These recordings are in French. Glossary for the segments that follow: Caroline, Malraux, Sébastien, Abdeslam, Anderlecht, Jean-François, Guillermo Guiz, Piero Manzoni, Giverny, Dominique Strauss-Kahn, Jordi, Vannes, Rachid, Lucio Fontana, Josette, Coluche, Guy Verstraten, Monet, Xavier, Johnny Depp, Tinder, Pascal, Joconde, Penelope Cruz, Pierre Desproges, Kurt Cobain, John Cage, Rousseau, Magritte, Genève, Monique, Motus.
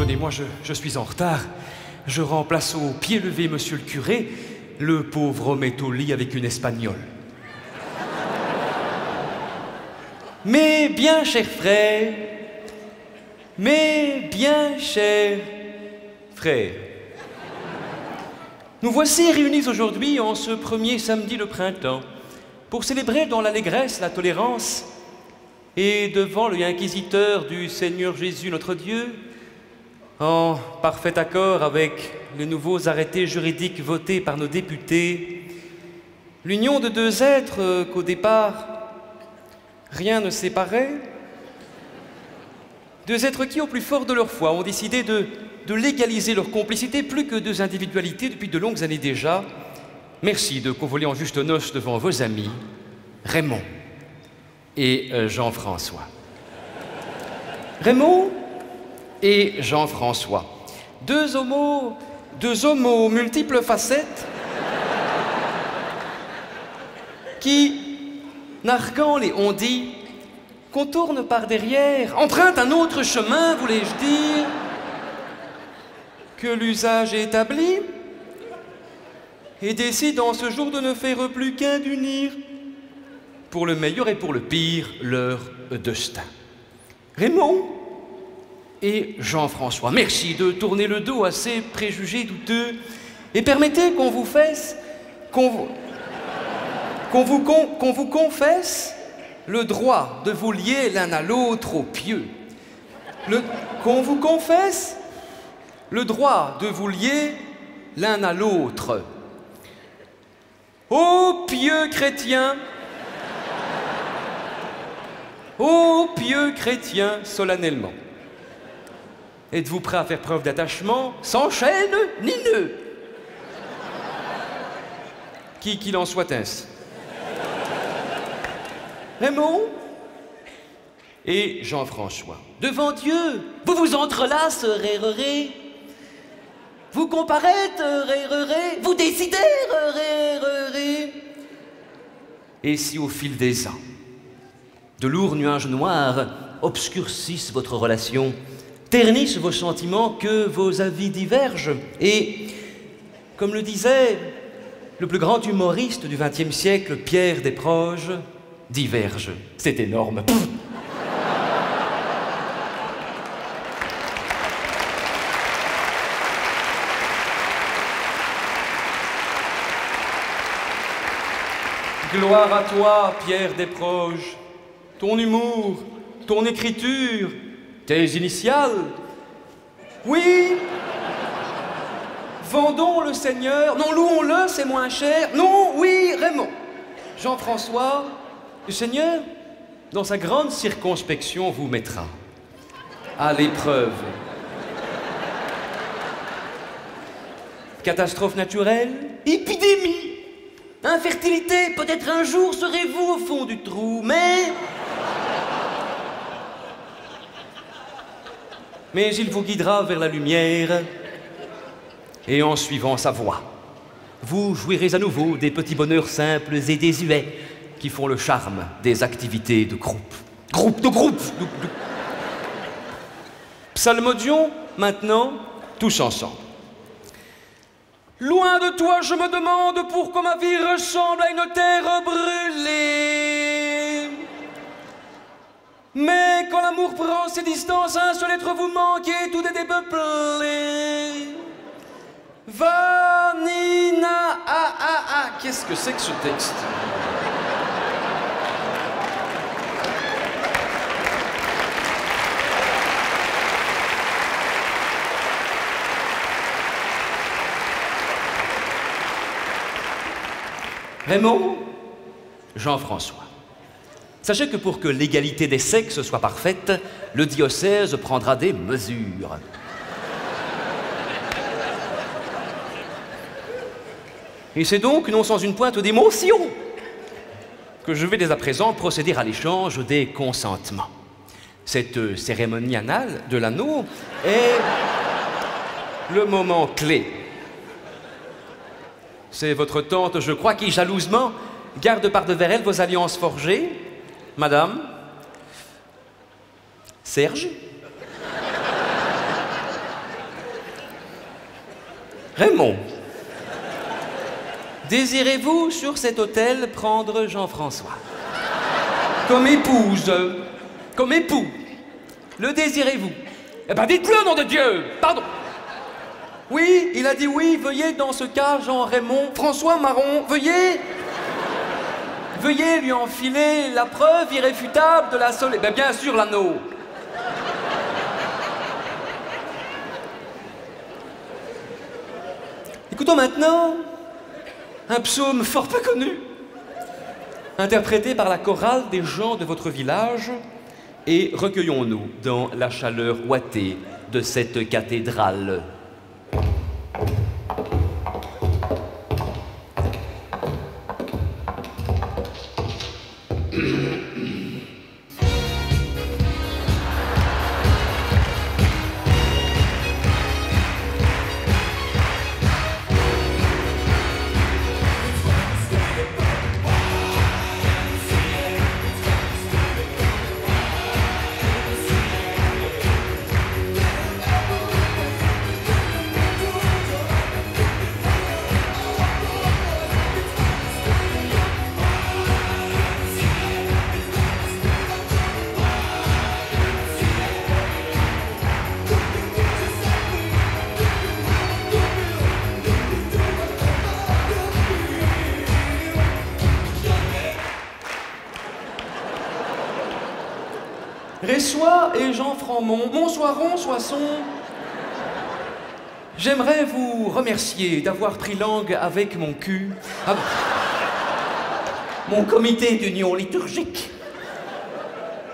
pardonnez-moi, je suis en retard. Je remplace au pied levé monsieur le curé. Le pauvre homme est au lit avec une espagnole. Mes bien chers frères, nous voici réunis aujourd'hui en ce premier samedi de printemps pour célébrer dans l'allégresse la tolérance et devant le inquisiteur du Seigneur Jésus notre Dieu, en parfait accord avec les nouveaux arrêtés juridiques votés par nos députés, l'union de deux êtres qu'au départ rien ne séparait, deux êtres qui, au plus fort de leur foi, ont décidé de légaliser leur complicité, plus que deux individualités depuis de longues années déjà. Merci de convoler en juste noces devant vos amis, Raymond et Jean-François. Raymond et Jean-François, deux hommes aux multiples facettes qui, narguant les on-dit, contourne par derrière, emprunte un autre chemin, voulais-je dire, que l'usage est établi, et décide en ce jour de ne faire plus qu'un d'unir, pour le meilleur et pour le pire, leur destin. Raymond et Jean-François, merci de tourner le dos à ces préjugés douteux, et permettez qu'on vous fasse... qu'on vous confesse le droit de vous lier l'un à l'autre au pieux. Qu'on vous confesse le droit de vous lier l'un à l'autre. Ô pieux chrétiens, ô pieux chrétiens, solennellement, êtes-vous prêts à faire preuve d'attachement sans chaîne ni nœud? Qui qu'il en soit ainsi. Raymond et Jean-François, devant Dieu, vous vous entrelacez, réreré, vous comparaîtes, réreré, vous décidez, réreré. Et si au fil des ans, de lourds nuages noirs obscurcissent votre relation, ternissent vos sentiments, que vos avis divergent, et, comme le disait le plus grand humoriste du XXe siècle, Pierre Desproges, diverge. C'est énorme. Gloire à toi, Pierre Desproges. Ton humour, ton écriture, tes initiales. Oui, vendons le Seigneur. Non, louons-le, c'est moins cher. Non, oui, Raymond. Jean-François, le Seigneur, dans sa grande circonspection, vous mettra à l'épreuve. Catastrophe naturelle, épidémie, infertilité, peut-être un jour serez-vous au fond du trou, mais... mais il vous guidera vers la lumière, et en suivant sa voie, vous jouirez à nouveau des petits bonheurs simples et désuets, qui font le charme des activités de groupe. Psalmodion, maintenant, tous ensemble. Loin de toi, je me demande pourquoi ma vie ressemble à une terre brûlée. Mais quand l'amour prend ses distances, un seul être vous manque et tout est dépeuplé. Vanina, qu'est-ce que c'est que ce texte? Raymond, Jean-François, sachez que pour que l'égalité des sexes soit parfaite, le diocèse prendra des mesures. Et c'est donc, non sans une pointe d'émotion, que je vais dès à présent procéder à l'échange des consentements. Cette cérémonie anale de l'anneau est le moment clé. C'est votre tante, je crois, qui, jalousement, garde par-devers elle vos alliances forgées. Madame Serge Raymond, désirez-vous sur cet hôtel prendre Jean-François comme épouse, comme époux? Le désirez-vous? Eh ben dites-le, nom de Dieu! Pardon! Oui, il a dit oui, veuillez dans ce cas, Jean-Raymond, François Marron, veuillez... Veuillez lui enfiler la preuve irréfutable de la seule... Eh ben bien sûr, l'anneau! Écoutons maintenant un psaume fort peu connu, interprété par la chorale des gens de votre village, et recueillons-nous dans la chaleur ouatée de cette cathédrale. Sois et Jean Franmont, Montsoiron, Soissons, j'aimerais vous remercier d'avoir pris langue avec mon cul, mon comité d'union liturgique.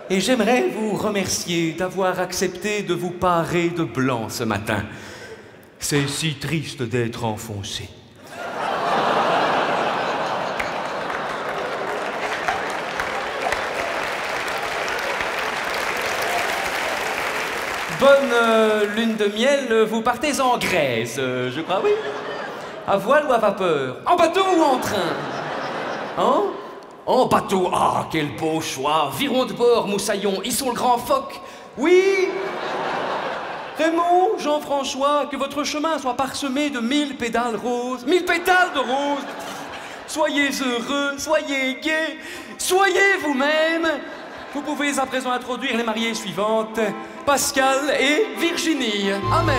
Et j'aimerais vous remercier d'avoir accepté de vous parer de blanc ce matin. C'est si triste d'être enfoncé. Bonne lune de miel, vous partez en Grèce, je crois, oui. À voile ou à vapeur? En bateau ou en train? Hein? En bateau, ah, quel beau choix. Viron de bord, Moussaillon, ils sont le grand phoque. Oui. Raymond, Jean-François, que votre chemin soit parsemé de 1000 pétales de rose. Soyez heureux, soyez gais, soyez vous-même. Vous pouvez à présent introduire les mariées suivantes, Pascal et Virginie. Amen.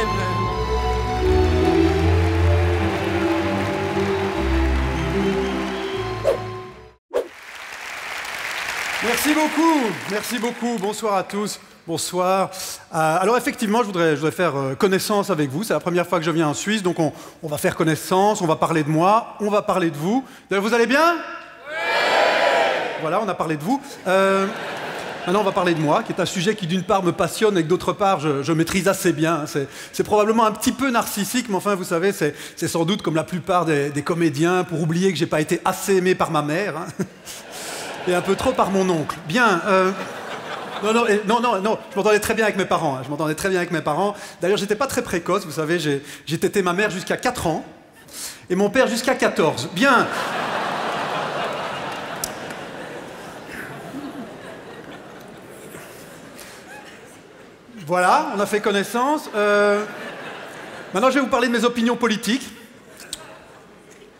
Merci beaucoup, merci beaucoup. Bonsoir à tous, bonsoir. Alors effectivement, je voudrais faire connaissance avec vous. C'est la première fois que je viens en Suisse, donc on va faire connaissance, on va parler de moi, on va parler de vous. D'ailleurs, vous allez bien? Oui. Voilà, on a parlé de vous. Maintenant, on va parler de moi, qui est un sujet qui, d'une part, me passionne et que, d'autre part, je maîtrise assez bien. C'est probablement un petit peu narcissique, mais enfin, vous savez, c'est sans doute comme la plupart des comédiens, pour oublier que j'ai pas été assez aimé par ma mère, hein, et un peu trop par mon oncle. Bien. Non, je m'entendais très bien avec mes parents. Hein, je m'entendais très bien avec mes parents. D'ailleurs, j'étais pas très précoce, vous savez, j'ai tété ma mère jusqu'à 4 ans et mon père jusqu'à 14. Bien. Voilà, on a fait connaissance. Maintenant, je vais vous parler de mes opinions politiques.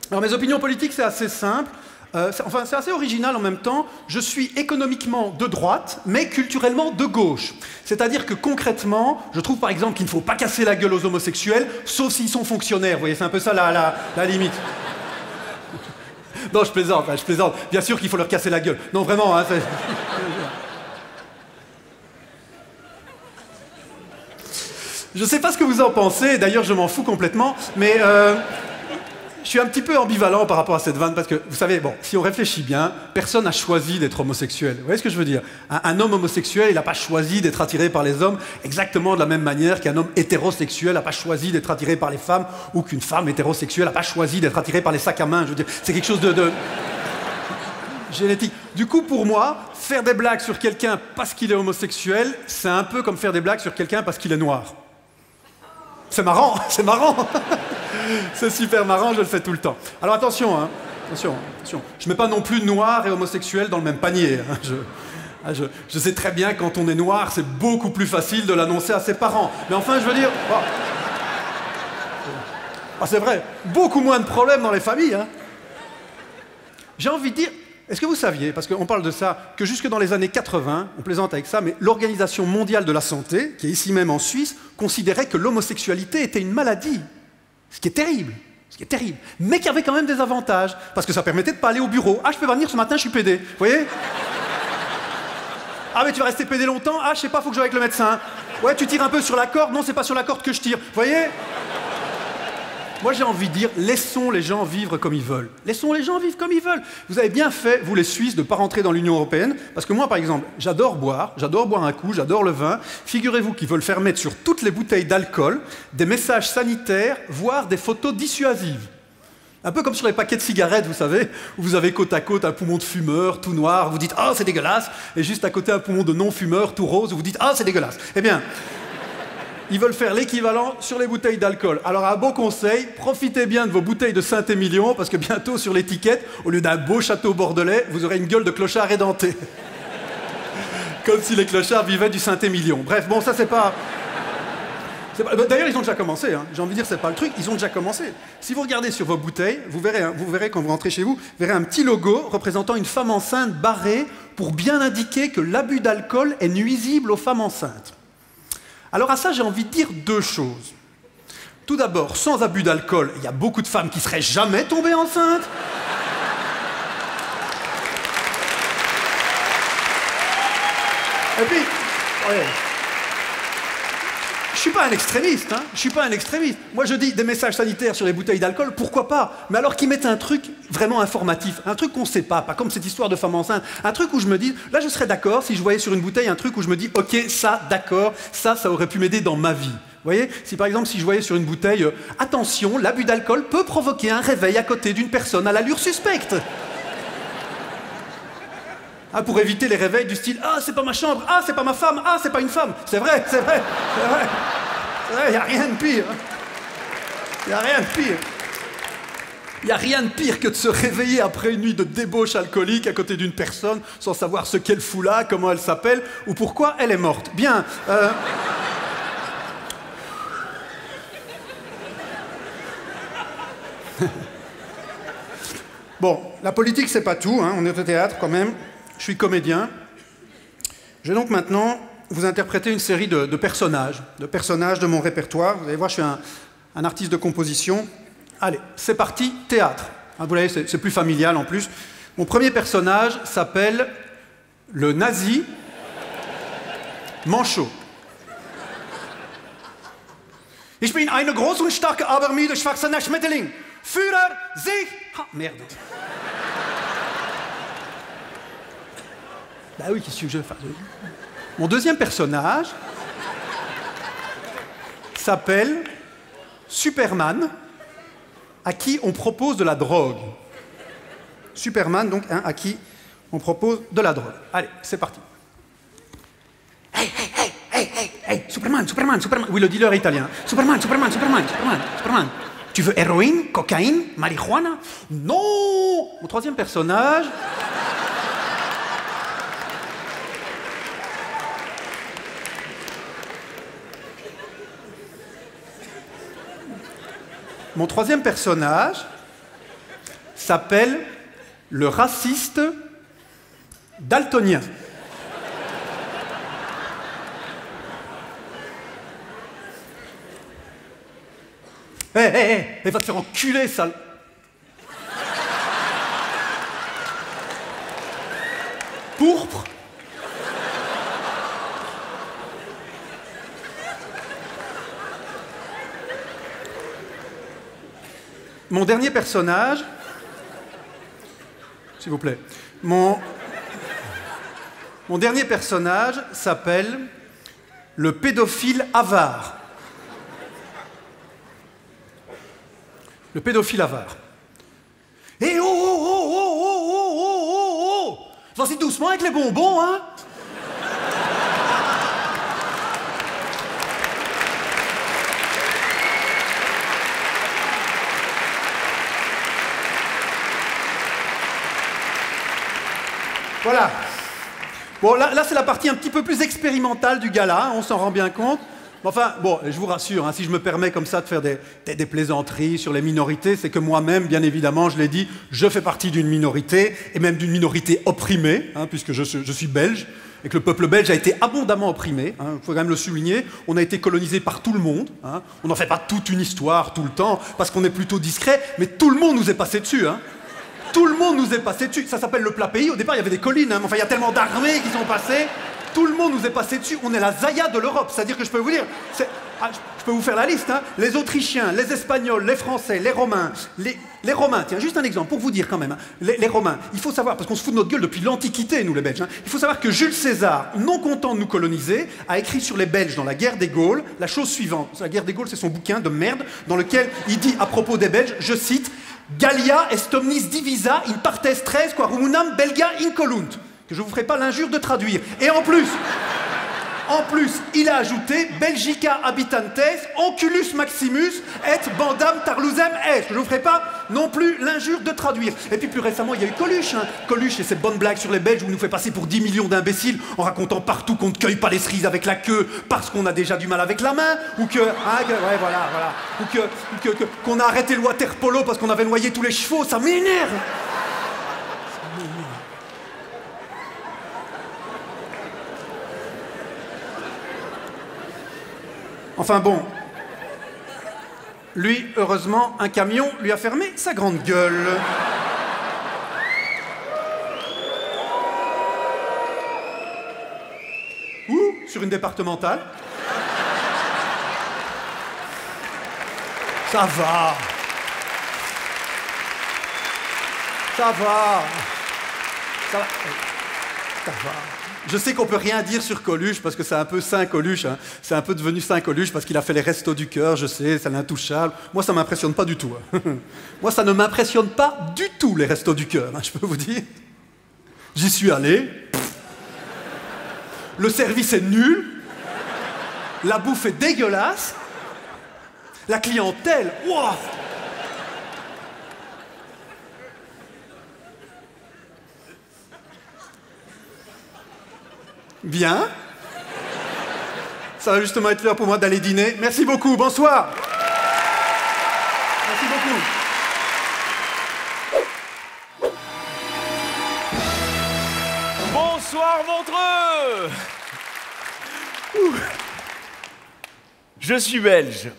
Alors, mes opinions politiques, c'est assez simple. Enfin, c'est assez original en même temps. Je suis économiquement de droite, mais culturellement de gauche. C'est-à-dire que concrètement, je trouve par exemple qu'il ne faut pas casser la gueule aux homosexuels, sauf s'ils sont fonctionnaires. Vous voyez, c'est un peu ça la limite. Non, je plaisante, je plaisante. Bien sûr qu'il faut leur casser la gueule. Non, vraiment, hein, c'est... Je ne sais pas ce que vous en pensez, d'ailleurs je m'en fous complètement, mais je suis un petit peu ambivalent par rapport à cette vanne, parce que, vous savez, bon, si on réfléchit bien, personne n'a choisi d'être homosexuel. Vous voyez ce que je veux dire? Un homme homosexuel, il n'a pas choisi d'être attiré par les hommes exactement de la même manière qu'un homme hétérosexuel n'a pas choisi d'être attiré par les femmes, ou qu'une femme hétérosexuelle n'a pas choisi d'être attirée par les sacs à main. Je veux dire, c'est quelque chose de... génétique. Du coup, pour moi, faire des blagues sur quelqu'un parce qu'il est homosexuel, c'est un peu comme faire des blagues sur quelqu'un parce qu'il est noir. C'est marrant, c'est marrant. C'est super marrant, je le fais tout le temps. Alors attention, hein, attention, attention. Je ne mets pas non plus noir et homosexuel dans le même panier. Hein. Je sais très bien, quand on est noir, c'est beaucoup plus facile de l'annoncer à ses parents. Mais enfin, je veux dire... Bon. Ah, c'est vrai, beaucoup moins de problèmes dans les familles, hein. J'ai envie de dire, est-ce que vous saviez, parce qu'on parle de ça, que jusque dans les années 80, on plaisante avec ça, mais l'Organisation mondiale de la santé, qui est ici même en Suisse, considérait que l'homosexualité était une maladie. Ce qui est terrible, ce qui est terrible. Mais qui avait quand même des avantages, parce que ça permettait de ne pas aller au bureau. Ah, je peux venir ce matin, je suis PD, vous voyez? Ah, mais tu vas rester PD longtemps? Ah, je sais pas, faut que je joue avec le médecin. Ouais, tu tires un peu sur la corde? Non, c'est pas sur la corde que je tire, vous voyez? Moi, j'ai envie de dire, laissons les gens vivre comme ils veulent. Laissons les gens vivre comme ils veulent. Vous avez bien fait, vous les Suisses, de ne pas rentrer dans l'Union européenne, parce que moi, par exemple, j'adore boire un coup, j'adore le vin. Figurez-vous qu'ils veulent faire mettre sur toutes les bouteilles d'alcool des messages sanitaires, voire des photos dissuasives. Un peu comme sur les paquets de cigarettes, vous savez, où vous avez côte à côte un poumon de fumeur, tout noir, vous dites « Ah, c'est dégueulasse !» et juste à côté un poumon de non-fumeur, tout rose, où vous dites « Ah, c'est dégueulasse !» Eh bien... ils veulent faire l'équivalent sur les bouteilles d'alcool. Alors un beau conseil, profitez bien de vos bouteilles de Saint-Émilion, parce que bientôt sur l'étiquette, au lieu d'un beau château bordelais, vous aurez une gueule de clochard édenté. Comme si les clochards vivaient du Saint-Émilion. Bref, bon, ça c'est pas... D'ailleurs, ils ont déjà commencé, hein. J'ai envie de dire, c'est pas le truc, ils ont déjà commencé. Si vous regardez sur vos bouteilles, vous verrez quand vous rentrez chez vous, vous verrez un petit logo représentant une femme enceinte barrée pour bien indiquer que l'abus d'alcool est nuisible aux femmes enceintes. Alors à ça, j'ai envie de dire deux choses. Tout d'abord, sans abus d'alcool, il y a beaucoup de femmes qui ne seraient jamais tombées enceintes. Et puis, ouais. Je suis pas un extrémiste, hein. Je suis pas un extrémiste. Moi, je dis des messages sanitaires sur les bouteilles d'alcool, pourquoi pas? Mais alors qu'ils mettent un truc vraiment informatif, un truc qu'on ne sait pas, pas comme cette histoire de femme enceinte, un truc où je me dis, là, je serais d'accord si je voyais sur une bouteille un truc où je me dis, ok, ça, d'accord, ça, ça aurait pu m'aider dans ma vie. Vous voyez, si par exemple, si je voyais sur une bouteille, attention, l'abus d'alcool peut provoquer un réveil à côté d'une personne à l'allure suspecte. Ah, pour éviter les réveils du style « Ah, c'est pas ma chambre, ah, c'est pas ma femme, ah, c'est pas une femme ». C'est vrai, c'est vrai, c'est vrai. C'est vrai, il n'y a rien de pire. Il n'y a rien de pire. Il n'y a rien de pire que de se réveiller après une nuit de débauche alcoolique à côté d'une personne sans savoir ce qu'elle fout là, comment elle s'appelle ou pourquoi elle est morte. Bien. Bon, la politique, c'est pas tout, hein. On est au théâtre quand même. Je suis comédien. Je vais donc maintenant vous interpréter une série de personnages de mon répertoire. Vous allez voir, je suis un artiste de composition. Allez, c'est parti, théâtre. Hein, vous voyez, c'est plus familial en plus. Mon premier personnage s'appelle le nazi Manchot. Ich bin eine große und starke Abermüde schwarzer Schmetterling. Führer, sich... Ah, merde. Bah oui, qu'est-ce que je veux faire? Mon deuxième personnage s'appelle Superman, à qui on propose de la drogue. Superman, donc, hein, à qui on propose de la drogue. Allez, c'est parti. Hey, hey, hey, hey, hey, hey, Superman, Superman, Superman. Oui, le dealer italien. Superman, Superman, Superman, Superman, Superman. Tu veux héroïne, cocaïne, marijuana? Non! Mon troisième personnage... Mon troisième personnage s'appelle le raciste daltonien. Hé, hé, hé, elle va te faire enculer, sale. Pourpre. Mon dernier personnage, s'il vous plaît, mon dernier personnage s'appelle le pédophile avare. Le pédophile avare. Eh oh, oh, oh, oh, oh, oh, oh, oh, vas-y doucement avec les bonbons, hein. Voilà. Bon, là c'est la partie un petit peu plus expérimentale du gala, hein, on s'en rend bien compte. Enfin, bon, je vous rassure, hein, si je me permets comme ça de faire des plaisanteries sur les minorités, c'est que moi-même, bien évidemment, je l'ai dit, je fais partie d'une minorité, et même d'une minorité opprimée, hein, puisque je suis belge, et que le peuple belge a été abondamment opprimé, il faut quand même le souligner, on a été colonisé par tout le monde, hein, on n'en fait pas toute une histoire tout le temps, parce qu'on est plutôt discret, mais tout le monde nous est passé dessus, hein. Tout le monde nous est passé dessus, ça s'appelle le plat pays, au départ il y avait des collines, hein, mais enfin il y a tellement d'armées qui sont passées, tout le monde nous est passé dessus, on est la Zaya de l'Europe, c'est-à-dire que je peux vous dire, ah, je peux vous faire la liste, hein, les Autrichiens, les Espagnols, les Français, les Romains, les Romains, tiens, juste un exemple pour vous dire quand même, hein, les Romains, il faut savoir, parce qu'on se fout de notre gueule depuis l'Antiquité, nous les Belges, hein, il faut savoir que Jules César, non content de nous coloniser, a écrit sur les Belges dans la guerre des Gaules, la chose suivante, la guerre des Gaules c'est son bouquin de merde, dans lequel il dit à propos des Belges, je cite, Gallia est omnis divisa in partes tres quarumunam belga incolunt. Que je ne vous ferai pas l'injure de traduire. Et en plus, il a ajouté Belgica habitantes, onculus maximus, et bandam tarlusem est. Que je ne vous ferai pas non plus l'injure de traduire. Et puis plus récemment, il y a eu Coluche. Hein. Coluche et cette bonne blague sur les Belges où il nous fait passer pour 10 millions d'imbéciles en racontant partout qu'on ne cueille pas les cerises avec la queue parce qu'on a déjà du mal avec la main. Ou que. Hein, que ouais, voilà. Ou que qu'on a arrêté le water polo parce qu'on avait noyé tous les chevaux. Ça m'énerve! Enfin bon, lui, heureusement, un camion lui a fermé sa grande gueule. Ou sur une départementale. Ça va. Ça va. Ça va. Ça va. Je sais qu'on peut rien dire sur Coluche, parce que c'est un peu Saint Coluche, hein. C'est un peu devenu Saint Coluche, parce qu'il a fait les restos du cœur, je sais, c'est l'intouchable. Moi, ça ne m'impressionne pas du tout. Hein. Moi, ça ne m'impressionne pas du tout, les restos du cœur, hein, je peux vous dire. J'y suis allé. Le service est nul. La bouffe est dégueulasse. La clientèle, wow. Bien. Ça va justement être l'heure pour moi d'aller dîner. Merci beaucoup, bonsoir. Merci beaucoup. Bonsoir, Montreux. Ouh. Je suis belge.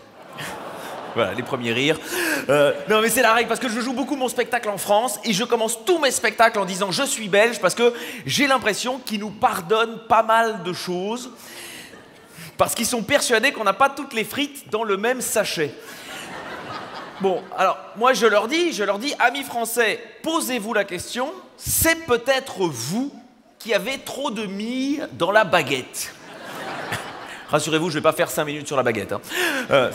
Voilà, les premiers rires. Non mais c'est la règle, parce que je joue beaucoup mon spectacle en France et je commence tous mes spectacles en disant « je suis belge » parce que j'ai l'impression qu'ils nous pardonnent pas mal de choses parce qu'ils sont persuadés qu'on n'a pas toutes les frites dans le même sachet. Bon, alors, moi je leur dis « Amis français, posez-vous la question, c'est peut-être vous qui avez trop de mie dans la baguette. » Rassurez-vous, je ne vais pas faire 5 minutes sur la baguette. Hein.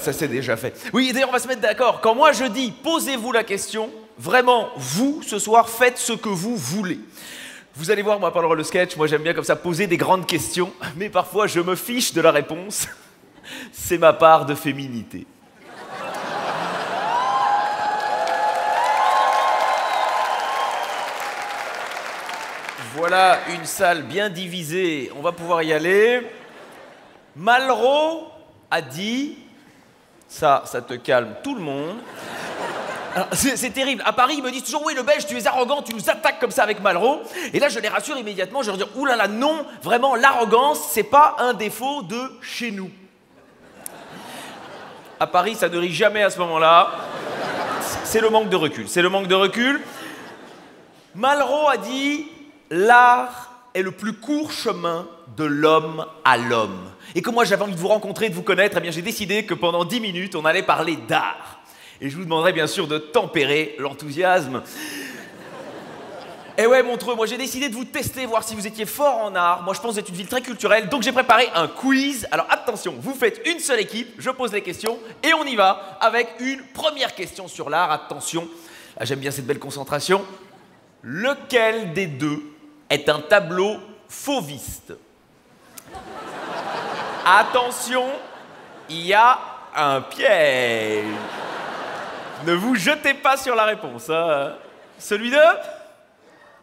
Ça, c'est déjà fait. Oui, d'ailleurs, on va se mettre d'accord. Quand moi, je dis « posez-vous la question », vraiment, vous, ce soir, faites ce que vous voulez. Vous allez voir, moi, pendant le sketch, moi, j'aime bien comme ça poser des grandes questions, mais parfois, je me fiche de la réponse. C'est ma part de féminité. Voilà une salle bien divisée. On va pouvoir y aller. Malraux a dit, ça te calme tout le monde. C'est terrible, à Paris ils me disent toujours, oui le belge tu es arrogant, tu nous attaques comme ça avec Malraux. Et là je les rassure immédiatement, je leur dis, oulala non, vraiment l'arrogance c'est pas un défaut de chez nous. À Paris ça ne rit jamais à ce moment-là, c'est le manque de recul, c'est le manque de recul. Malraux a dit, l'art est le plus court chemin de l'homme à l'homme. Et comme moi j'avais envie de vous rencontrer, de vous connaître, eh bien j'ai décidé que pendant 10 minutes on allait parler d'art. Et je vous demanderai bien sûr de tempérer l'enthousiasme. Et ouais Montreux, moi j'ai décidé de vous tester, voir si vous étiez fort en art. Moi je pense que vous êtes une ville très culturelle, donc j'ai préparé un quiz. Alors attention, vous faites une seule équipe, je pose les questions et on y va avec une première question sur l'art. Attention, j'aime bien cette belle concentration. Lequel des deux est un tableau fauviste ? Attention, il y a un piège. Ne vous jetez pas sur la réponse. Hein. Celui de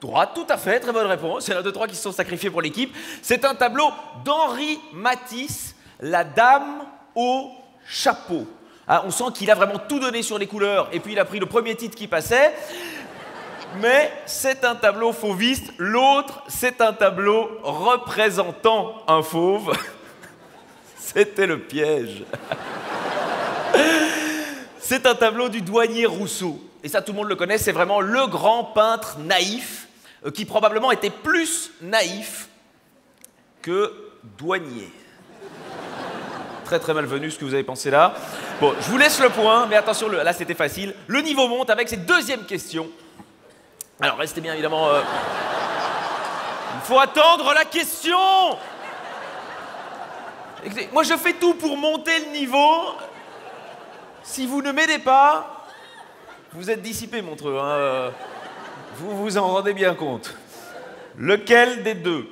droite, tout à fait, très bonne réponse. Il y en a deux, trois qui se sont sacrifiés pour l'équipe. C'est un tableau d'Henri Matisse La dame au chapeau. Hein, on sent qu'il a vraiment tout donné sur les couleurs, et puis il a pris le premier titre qui passait. Mais c'est un tableau fauviste, l'autre, c'est un tableau représentant un fauve. C'était le piège. C'est un tableau du douanier Rousseau. Et ça, tout le monde le connaît, c'est vraiment le grand peintre naïf, qui probablement était plus naïf que douanier. Très très malvenu ce que vous avez pensé là. Bon, je vous laisse le point, mais attention, là c'était facile. Le niveau monte avec cette deuxième question. Alors restez bien évidemment... Il faut attendre la question. Écoutez, moi je fais tout pour monter le niveau. Si vous ne m'aidez pas, vous êtes dissipé, Montreux. Hein. Vous vous en rendez bien compte. Lequel des deux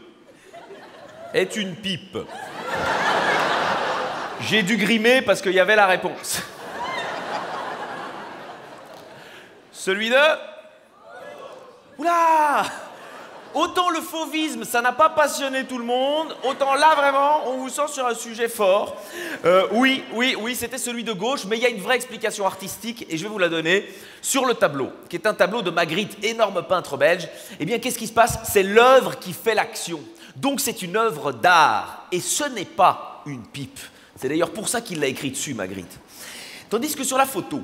est une pipe? J'ai dû grimer parce qu'il y avait la réponse. Celui de... Oula! Autant le fauvisme, ça n'a pas passionné tout le monde, autant là, vraiment, on vous sent sur un sujet fort. Oui, c'était celui de gauche, mais il y a une vraie explication artistique, et je vais vous la donner, sur le tableau, qui est un tableau de Magritte, énorme peintre belge. Eh bien, qu'est-ce qui se passe? C'est l'œuvre qui fait l'action. Donc, c'est une œuvre d'art, et ce n'est pas une pipe. C'est d'ailleurs pour ça qu'il l'a écrit dessus, Magritte. Tandis que sur la photo,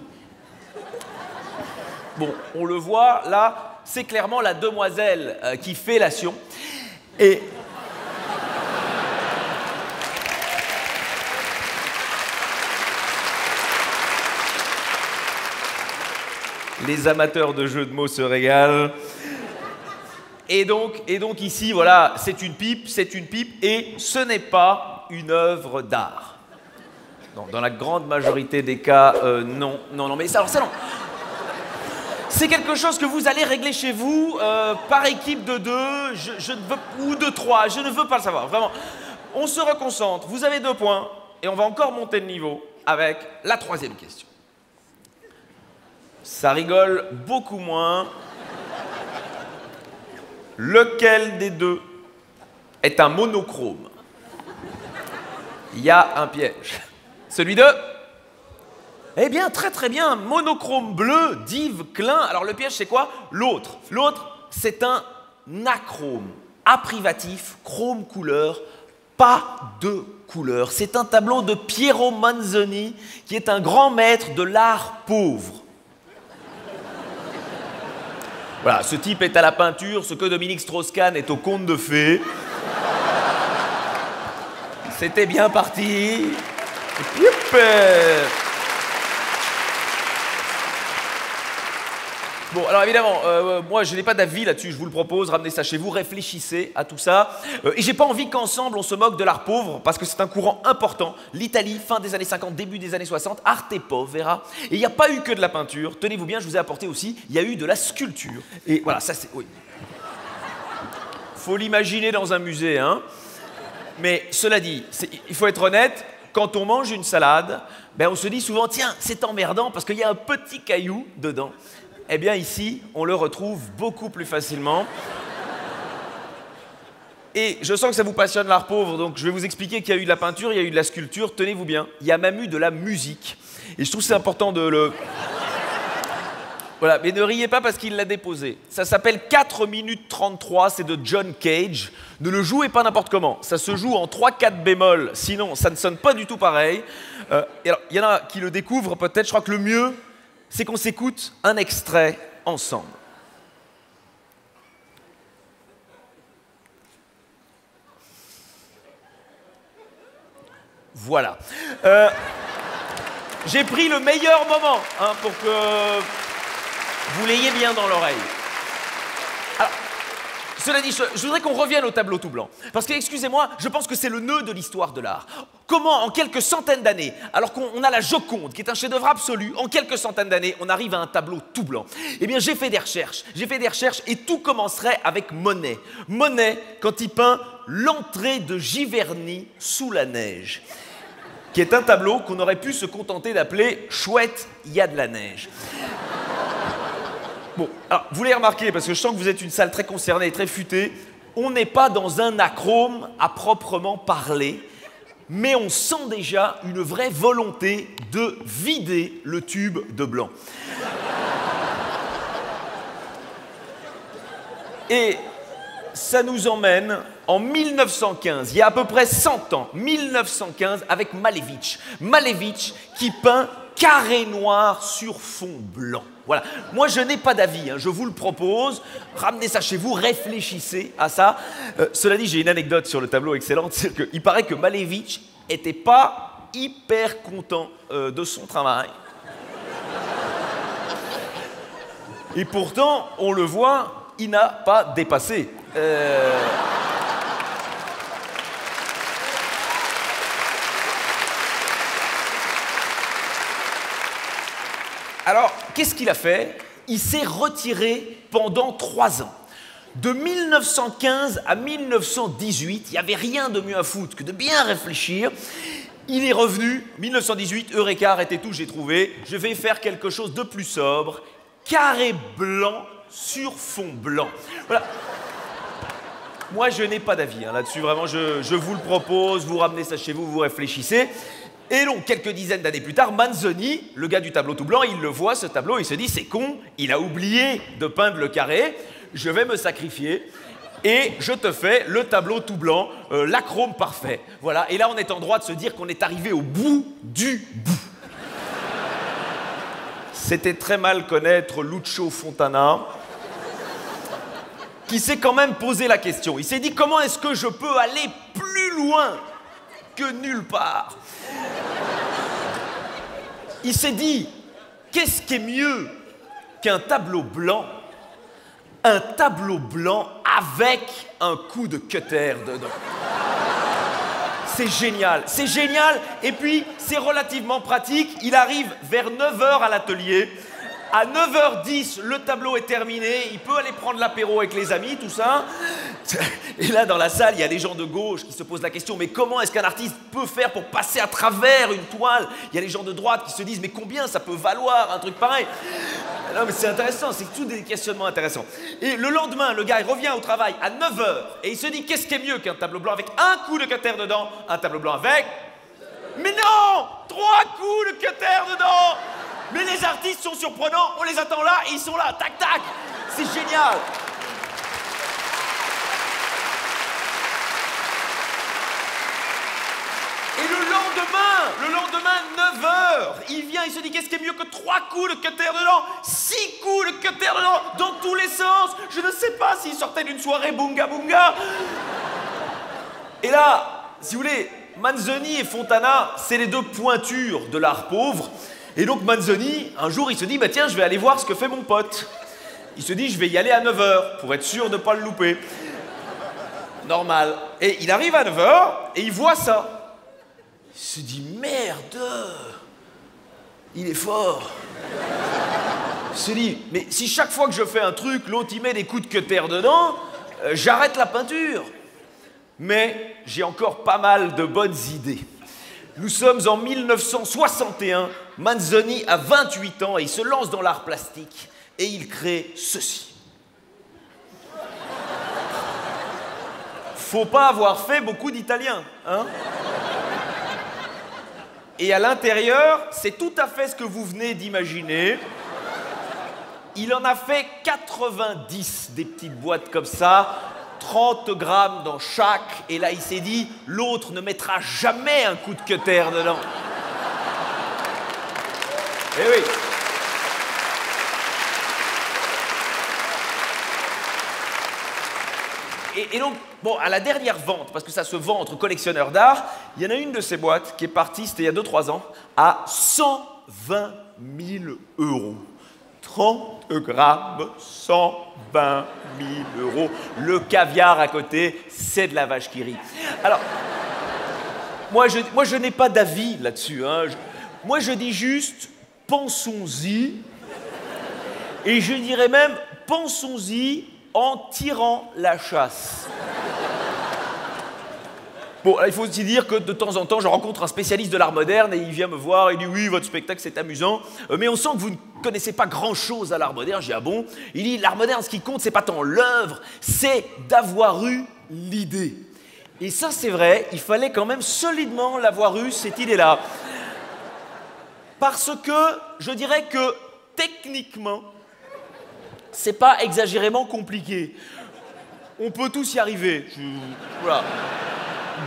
bon, on le voit, là... C'est clairement la demoiselle qui fait l'action. Et... Les amateurs de jeux de mots se régalent. Et donc ici, voilà, c'est une pipe, et ce n'est pas une œuvre d'art. Non, dans la grande majorité des cas, non, mais ça, alors ça, non. C'est quelque chose que vous allez régler chez vous, par équipe de deux, ou de trois, je ne veux pas le savoir, vraiment. On se reconcentre, vous avez 2 points, et on va encore monter de niveau avec la troisième question. Ça rigole beaucoup moins. Lequel des deux est un monochrome? Il y a un piège. Celui de... Eh bien, très très bien, monochrome bleu d'Yves Klein. Alors le piège, c'est quoi? L'autre. L'autre, c'est un achrome, apprivatif, chrome couleur, pas de couleur. C'est un tableau de Piero Manzoni, qui est un grand maître de l'art pauvre. Voilà, ce type est à la peinture, ce que Dominique Strauss-Kahn est au conte de fées. C'était bien parti. Bon, alors évidemment, moi je n'ai pas d'avis là-dessus, je vous le propose, ramenez ça chez vous, réfléchissez à tout ça. Et j'ai pas envie qu'ensemble on se moque de l'art pauvre, parce que c'est un courant important. L'Italie, fin des années 50, début des années 60, Arte Povera. Et il n'y a pas eu que de la peinture, tenez-vous bien, je vous ai apporté aussi, il y a eu de la sculpture. Et voilà, ça c'est... Oui. Faut l'imaginer dans un musée, hein. Mais cela dit, il faut être honnête, quand on mange une salade, ben, on se dit souvent, tiens, c'est emmerdant parce qu'il y a un petit caillou dedans. Eh bien, ici, on le retrouve beaucoup plus facilement. Et je sens que ça vous passionne l'art pauvre, donc je vais vous expliquer qu'il y a eu de la peinture, il y a eu de la sculpture, tenez-vous bien, il y a même eu de la musique. Et je trouve que c'est important de le... Voilà, mais ne riez pas parce qu'il l'a déposé. Ça s'appelle 4 minutes 33, c'est de John Cage. Ne le jouez pas n'importe comment, ça se joue en 3-4 bémol, sinon ça ne sonne pas du tout pareil. Et alors, il y en a qui le découvrent peut-être, je crois que le mieux... c'est qu'on s'écoute un extrait ensemble. Voilà. J'ai pris le meilleur moment hein, pour que vous l'ayez bien dans l'oreille. Alors, cela dit, je voudrais qu'on revienne au tableau tout blanc. Parce que, excusez-moi, je pense que c'est le nœud de l'histoire de l'art. Comment, en quelques centaines d'années, alors qu'on a la Joconde, qui est un chef-d'œuvre absolu, en quelques centaines d'années, on arrive à un tableau tout blanc? Eh bien, j'ai fait des recherches, et tout commencerait avec Monet. Monet, quand il peint l'entrée de Giverny sous la neige, qui est un tableau qu'on aurait pu se contenter d'appeler « Chouette, il y a de la neige ». Bon, alors, vous l'avez remarqué, parce que je sens que vous êtes une salle très concernée et très futée, on n'est pas dans un achrome à proprement parler, mais on sent déjà une vraie volonté de vider le tube de blanc. Et ça nous emmène en 1915, il y a à peu près 100 ans, 1915, avec Malevitch. Malevitch qui peint carré noir sur fond blanc. Voilà. Moi, je n'ai pas d'avis, hein. Je vous le propose. Ramenez ça chez vous, réfléchissez à ça. Cela dit, j'ai une anecdote sur le tableau excellente. C'est qu'il paraît que Malevitch n'était pas hyper content de son travail. Et pourtant, on le voit, il n'a pas dépassé. Alors, qu'est-ce qu'il a fait? Il s'est retiré pendant 3 ans. De 1915 à 1918, il n'y avait rien de mieux à foutre que de bien réfléchir. Il est revenu, 1918, eureka, arrêtez tout, j'ai trouvé. Je vais faire quelque chose de plus sobre, carré blanc sur fond blanc. Voilà. Moi, je n'ai pas d'avis hein, là-dessus, vraiment, je vous le propose, vous ramenez ça chez vous, vous réfléchissez. Et donc, quelques dizaines d'années plus tard, Manzoni, le gars du tableau tout blanc, il le voit, ce tableau, il se dit, c'est con, il a oublié de peindre le carré, je vais me sacrifier et je te fais le tableau tout blanc, l'acrome parfait. Voilà, et là, on est en droit de se dire qu'on est arrivé au bout du bout. C'était très mal connaître Lucio Fontana, qui s'est quand même posé la question. Il s'est dit, comment est-ce que je peux aller plus loin que nulle part? Il s'est dit, qu'est-ce qui est mieux qu'un tableau blanc? Un tableau blanc avec un coup de cutter dedans. C'est génial, et puis c'est relativement pratique. Il arrive vers 9 h à l'atelier. À 9 h 10, le tableau est terminé, il peut aller prendre l'apéro avec les amis, tout ça. Et là, dans la salle, il y a des gens de gauche qui se posent la question, mais comment est-ce qu'un artiste peut faire pour passer à travers une toile? Il y a les gens de droite qui se disent, mais combien ça peut valoir un truc pareil? Non, mais c'est intéressant, c'est tous des questionnements intéressants. Et le lendemain, le gars, il revient au travail à 9 h et il se dit, qu'est-ce qui est mieux qu'un tableau blanc avec un coup de cutter dedans? Un tableau blanc avec... Mais non! 3 coups de cutter dedans! Mais les artistes sont surprenants, on les attend là et ils sont là, tac tac. C'est génial. Et le lendemain, 9 h, il vient, il se dit, qu'est-ce qui est mieux que 3 coups de cutter dedans, 6 coups de cutter dedans, dans tous les sens. Je ne sais pas s'il sortait d'une soirée bunga bunga. Et là, si vous voulez, Manzoni et Fontana, c'est les deux pointures de l'art pauvre. Et donc Manzoni, un jour, il se dit, bah tiens, je vais aller voir ce que fait mon pote. Il se dit, je vais y aller à 9 h pour être sûr de ne pas le louper. Normal. Et il arrive à 9 h et il voit ça. Il se dit, merde, il est fort. Il se dit, mais si chaque fois que je fais un truc, l'autre y met des coups de cutter dedans, j'arrête la peinture. Mais j'ai encore pas mal de bonnes idées. Nous sommes en 1961, Manzoni a 28 ans et il se lance dans l'art plastique et il crée ceci. Faut pas avoir fait beaucoup d'Italiens, hein? Et à l'intérieur, c'est tout à fait ce que vous venez d'imaginer. Il en a fait 90 des petites boîtes comme ça. 30 grammes dans chaque, et là il s'est dit, l'autre ne mettra jamais un coup de cutter dedans. Eh oui. Et donc, bon, à la dernière vente, parce que ça se vend entre collectionneurs d'art, il y en a une de ces boîtes qui est partie, c'était il y a 2-3 ans, à 120 000 €. 30 grammes, 120 000 €. Le caviar à côté, c'est de la vache qui rit. Alors, moi je n'ai pas d'avis là-dessus. Hein. Moi, je dis juste, pensons-y. Et je dirais même, pensons-y en tirant la chasse. Bon, il faut aussi dire que de temps en temps, je rencontre un spécialiste de l'art moderne et il vient me voir et il dit « Oui, votre spectacle, c'est amusant, mais on sent que vous ne connaissez pas grand-chose à l'art moderne. » J'ai dit « Ah bon ?» Il dit « L'art moderne, ce qui compte, c'est pas tant l'œuvre, c'est d'avoir eu l'idée. » Et ça, c'est vrai, il fallait quand même solidement l'avoir eu, cette idée-là. Parce que, je dirais que, techniquement, c'est pas exagérément compliqué. On peut tous y arriver. Voilà.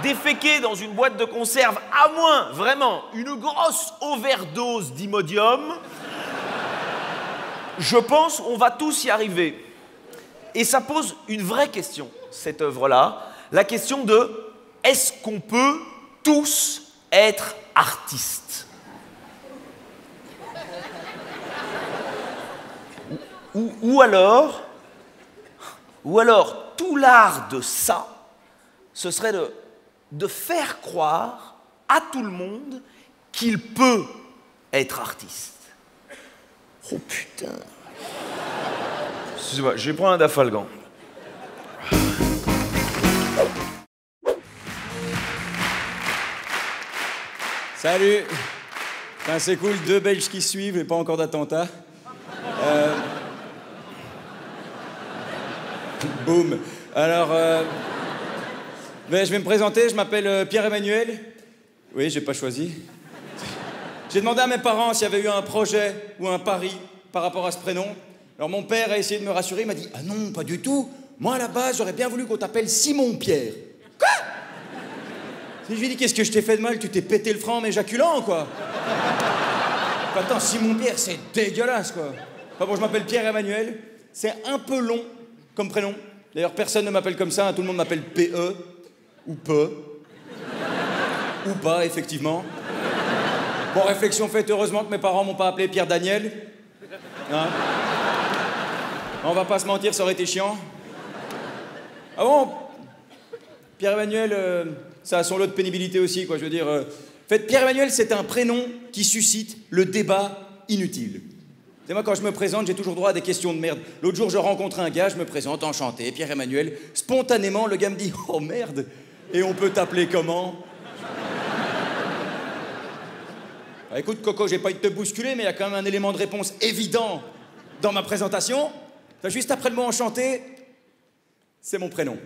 Déféquer dans une boîte de conserve, à moins, vraiment, une grosse overdose d'imodium, je pense on va tous y arriver. Et ça pose une vraie question, cette œuvre-là. La question de, est-ce qu'on peut tous être artistes? Ou alors, tout l'art de ça, ce serait de faire croire à tout le monde qu'il peut être artiste. Oh putain. Excusez-moi, je vais prendre un dafalgan. Salut. C'est cool, deux Belges qui suivent, mais pas encore d'attentat. Boum. Alors, ben, je vais me présenter, je m'appelle Pierre-Emmanuel. Oui, j'ai pas choisi. J'ai demandé à mes parents s'il y avait eu un projet ou un pari par rapport à ce prénom. Alors mon père a essayé de me rassurer, il m'a dit « Ah non, pas du tout. Moi, à la base, j'aurais bien voulu qu'on t'appelle Simon-Pierre. » Quoi? Je lui ai dit « Qu'est-ce que je t'ai fait de mal? Tu t'es pété le franc en m'éjaculant, quoi. » Attends, Simon-Pierre, c'est dégueulasse, quoi. Enfin bon, je m'appelle Pierre-Emmanuel. C'est un peu long comme prénom. D'ailleurs, personne ne m'appelle comme ça, hein. Tout le monde m'appelle P.E. ou peu. Ou pas, effectivement. Bon, réflexion faite, heureusement que mes parents m'ont pas appelé Pierre-Daniel. Hein? On va pas se mentir, ça aurait été chiant. Ah bon? Pierre-Emmanuel, ça a son lot de pénibilité aussi, quoi, je veux dire. En fait, Pierre-Emmanuel, c'est un prénom qui suscite le débat inutile. Et moi, quand je me présente, j'ai toujours droit à des questions de merde. L'autre jour, je rencontre un gars, je me présente, enchanté, Pierre-Emmanuel. Spontanément, le gars me dit « Oh merde, et on peut t'appeler comment ?» Ah, écoute, Coco, j'ai pas eu de te bousculer, mais il y a quand même un élément de réponse évident dans ma présentation. Enfin, juste après le mot enchanté, c'est mon prénom.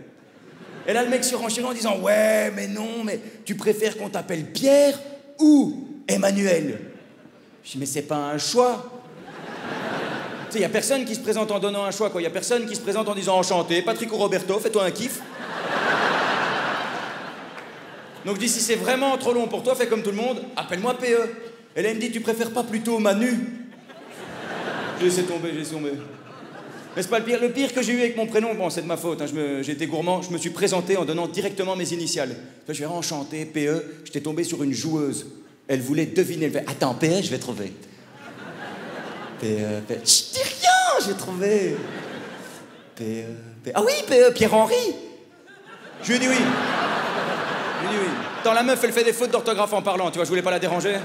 Et là, le mec surenchérit en disant « Ouais, mais non, mais tu préfères qu'on t'appelle Pierre ou Emmanuel ?» Je dis « Mais c'est pas un choix. » Tu sais, il n'y a personne qui se présente en donnant un choix, quoi. Il n'y a personne qui se présente en disant « Enchanté, Patrick ou Roberto, fais-toi un kiff. » Donc je dis « Si c'est vraiment trop long pour toi, fais comme tout le monde, appelle-moi PE. » Et là, elle me dit « Tu préfères pas plutôt Manu ?» J'ai laissé tomber, j'ai laissé tomber. Mais c'est pas le pire. Le pire que j'ai eu avec mon prénom, bon, c'est de ma faute, hein. J'ai été gourmand, je me suis présenté en donnant directement mes initiales. Je suis enchanté, PE, j'étais tombé sur une joueuse. Elle voulait deviner, elle fait « Attends, PE, je vais trouver. » PE, PE, je dis rien, j'ai trouvé. PE, PE, ah oui, PE, Pierre-Henri. Je lui ai dit oui. Je lui ai dit oui. Tant la meuf, elle fait des fautes d'orthographe en parlant, tu vois, je voulais pas la déranger.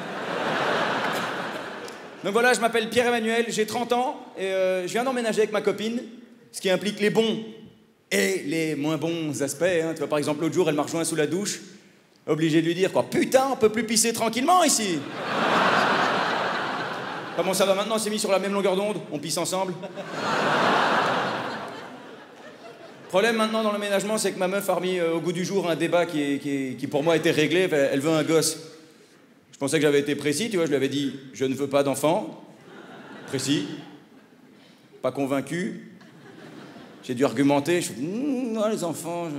Donc voilà, je m'appelle Pierre-Emmanuel, j'ai 30 ans, et je viens d'emménager avec ma copine, ce qui implique les bons et les moins bons aspects, hein. Tu vois, par exemple, l'autre jour, elle m'a rejoint sous la douche, obligé de lui dire, quoi, putain, on peut plus pisser tranquillement, ici. Enfin bon, ça va maintenant, on s'est mis sur la même longueur d'onde, on pisse ensemble. Le problème maintenant dans l'emménagement, c'est que ma meuf a remis au goût du jour un débat qui pour moi était réglé, elle veut un gosse. Je pensais que j'avais été précis, tu vois, je lui avais dit « Je ne veux pas d'enfant ». Précis. Pas convaincu. J'ai dû argumenter, je fais « Les enfants, Tu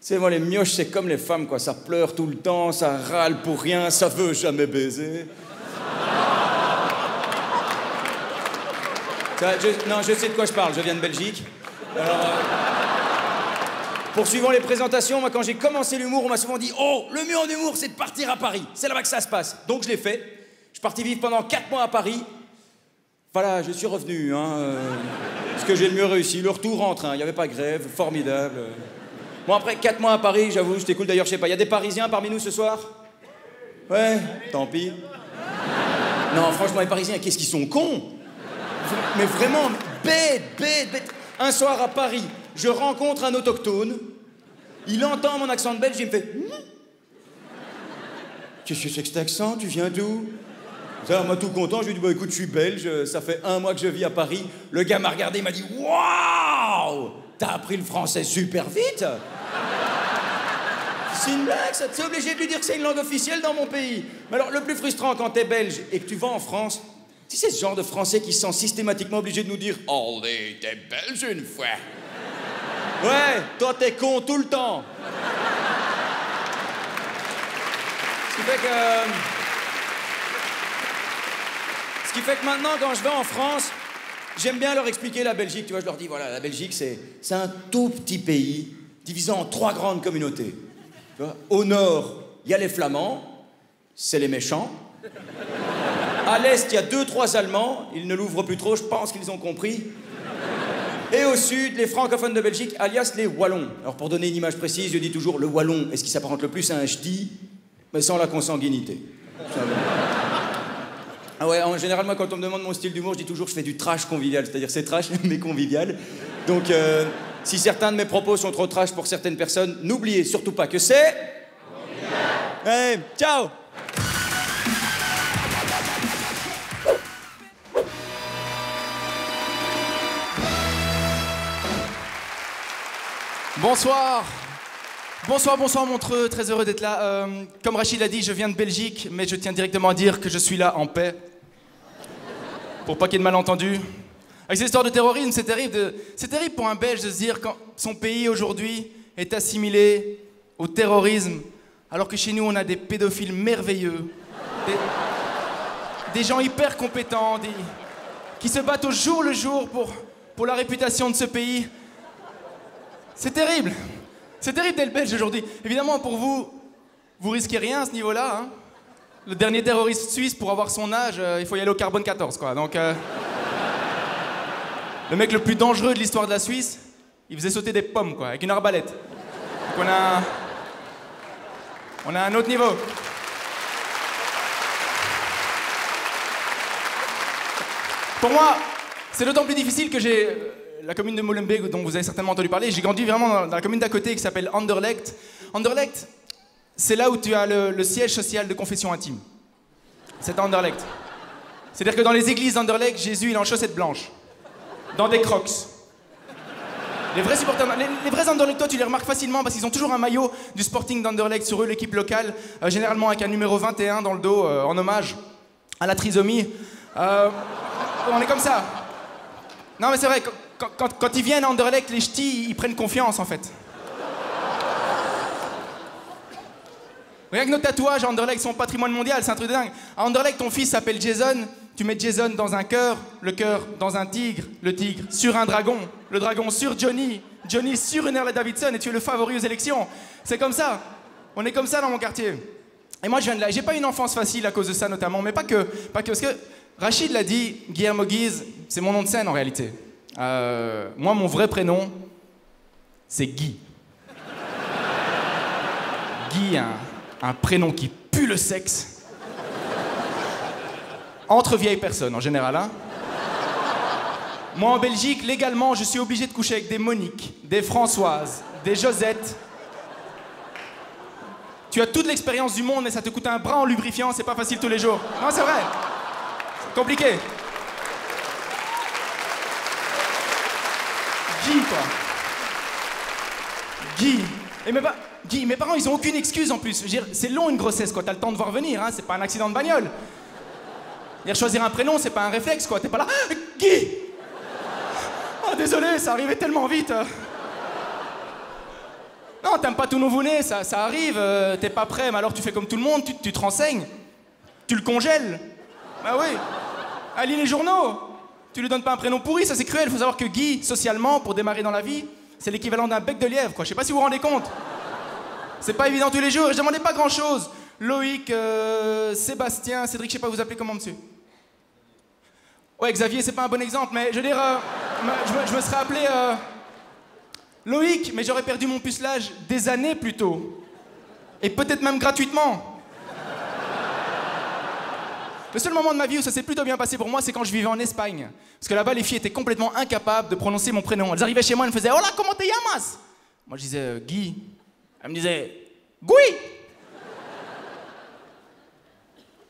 sais, moi, les mioches, c'est comme les femmes, quoi. Ça pleure tout le temps, ça râle pour rien, ça veut jamais baiser. » Non, je sais de quoi je parle, je viens de Belgique. Alors, poursuivant les présentations, moi, quand j'ai commencé l'humour, on m'a souvent dit « Oh, le mieux en humour, c'est de partir à Paris. C'est là-bas que ça se passe. » Donc je l'ai fait. Je suis parti vivre pendant 4 mois à Paris. Voilà, je suis revenu, hein. Ce que j'ai le mieux réussi. Le retour en train, il n'y avait pas grève, formidable. Bon, après 4 mois à Paris, j'avoue, c'était cool. D'ailleurs, je sais pas, il y a des Parisiens parmi nous ce soir? Ouais, tant pis. Non, franchement, les Parisiens, qu'est-ce qu'ils sont cons? Mais vraiment, bête. Un soir à Paris, je rencontre un autochtone, il entend mon accent de belge, il me fait « Qu'est-ce que c'est que cet accent? Tu viens d'où ?» Ça m'a tout content, je lui ai dit « Bah écoute, je suis belge, ça fait 1 mois que je vis à Paris. » Le gars m'a regardé, il m'a dit « Waouh! T'as appris le français super vite !» C'est une blague, ça. T'es obligé de lui dire que c'est une langue officielle dans mon pays. Mais alors, le plus frustrant quand t'es belge et que tu vas en France, tu sais, c'est ce genre de Français qui se sent systématiquement obligé de nous dire « Allez, t'es belge une fois. » Ouais, toi, t'es con tout le temps. Ce qui fait que maintenant, quand je vais en France, j'aime bien leur expliquer la Belgique. Tu vois, je leur dis, voilà, la Belgique, c'est un tout petit pays divisé en trois grandes communautés. Tu vois, au nord, il y a les Flamands, c'est les méchants. À l'est, il y a deux, trois Allemands. Ils ne l'ouvrent plus trop, je pense qu'ils ont compris. Et au sud, les francophones de Belgique, alias les Wallons. Alors, pour donner une image précise, je dis toujours, le Wallon est ce qui s'apparente le plus à un ch'ti, mais sans la consanguinité. Ah ouais, en général, moi, quand on me demande mon style d'humour, je dis toujours je fais du trash convivial, c'est-à-dire c'est trash, mais convivial. Donc, si certains de mes propos sont trop trash pour certaines personnes, n'oubliez surtout pas que c'est... convivial. Allez, ciao. Bonsoir. Bonsoir Montreux, très heureux d'être là. Comme Rachid l'a dit, je viens de Belgique, mais je tiens directement à dire que je suis là en paix. Pour pas qu'il y ait de malentendus. Avec ces histoires de terrorisme, c'est terrible, c'est terrible pour un Belge de se dire que son pays aujourd'hui est assimilé au terrorisme, alors que chez nous on a des pédophiles merveilleux, des gens hyper compétents, qui se battent au jour le jour pour la réputation de ce pays. C'est terrible. C'est terrible d'être belge aujourd'hui. Évidemment, pour vous, vous risquez rien à ce niveau-là. Hein. Le dernier terroriste suisse, pour avoir son âge, il faut y aller au carbone 14, quoi. Donc, le mec le plus dangereux de l'histoire de la Suisse, il faisait sauter des pommes, quoi, avec une arbalète. Donc on a un autre niveau. Pour moi, c'est d'autant plus difficile que j'ai... La commune de Molenbeek, dont vous avez certainement entendu parler, j'ai grandi vraiment dans la commune d'à côté qui s'appelle Anderlecht. Anderlecht, c'est là où tu as le siège social de confession intime. C'est à Anderlecht. C'est-à-dire que dans les églises d'Anderlecht, Jésus, il est en chaussettes blanches. Dans des crocs. Les vrais supporters, les vrais Anderlechtois, tu les remarques facilement parce qu'ils ont toujours un maillot du Sporting d'Anderlecht sur eux, l'équipe locale, généralement avec un numéro 21 dans le dos, en hommage à la trisomie. On est comme ça. Non mais c'est vrai. Quand ils viennent à Anderlecht, les ch'tis, ils prennent confiance, en fait. Rien que nos tatouages à Anderlecht sont patrimoine mondial, c'est un truc de dingue. À Anderlecht, ton fils s'appelle Jason, tu mets Jason dans un cœur dans un tigre, le tigre sur un dragon, le dragon sur Johnny, Johnny sur une Harley Davidson, et tu es le favori aux élections. C'est comme ça. On est comme ça dans mon quartier. Et moi, je viens de là. J'ai pas une enfance facile à cause de ça, notamment, mais pas que parce que Rachid l'a dit, Guillaume Guise, c'est mon nom de scène, en réalité. Moi, mon vrai prénom, c'est Guy. Guy, un prénom qui pue le sexe. Entre vieilles personnes, en général, hein. Moi, en Belgique, légalement, je suis obligé de coucher avec des Monique, des Françoise, des Josette. Tu as toute l'expérience du monde, mais ça te coûte un bras en lubrifiant, c'est pas facile tous les jours. Non, c'est vrai. C'est compliqué. Guy, quoi. Guy. Et mes parents, ils ont aucune excuse en plus. C'est long une grossesse, quoi. T'as le temps de voir venir, hein. C'est pas un accident de bagnole. Choisir un prénom, c'est pas un réflexe, quoi. T'es pas là. Ah, Guy. Oh, désolé, ça arrivait tellement vite. Non, t'aimes pas tout nouveau-né, ça arrive. T'es pas prêt, mais alors tu fais comme tout le monde, tu te renseignes. Tu le congèles. Bah oui. Elle lit les journaux. Tu lui donnes pas un prénom pourri, ça c'est cruel. Faut savoir que Guy, socialement, pour démarrer dans la vie, c'est l'équivalent d'un bec de lièvre, quoi. Je sais pas si vous vous rendez compte. C'est pas évident tous les jours. Je demandais pas grand chose. Loïc, Sébastien, Cédric, je sais pas vous appelez comment, monsieur. Ouais, Xavier, c'est pas un bon exemple, mais je veux dire, je me serais appelé Loïc, mais j'aurais perdu mon pucelage des années plus tôt. Et peut-être même gratuitement. Le seul moment de ma vie où ça s'est plutôt bien passé pour moi, c'est quand je vivais en Espagne. Parce que là-bas, les filles étaient complètement incapables de prononcer mon prénom. Elles arrivaient chez moi, elles me faisaient « Hola, comment te llamas ?» Moi, je disais « Guy ». Elles me disaient « Guy !»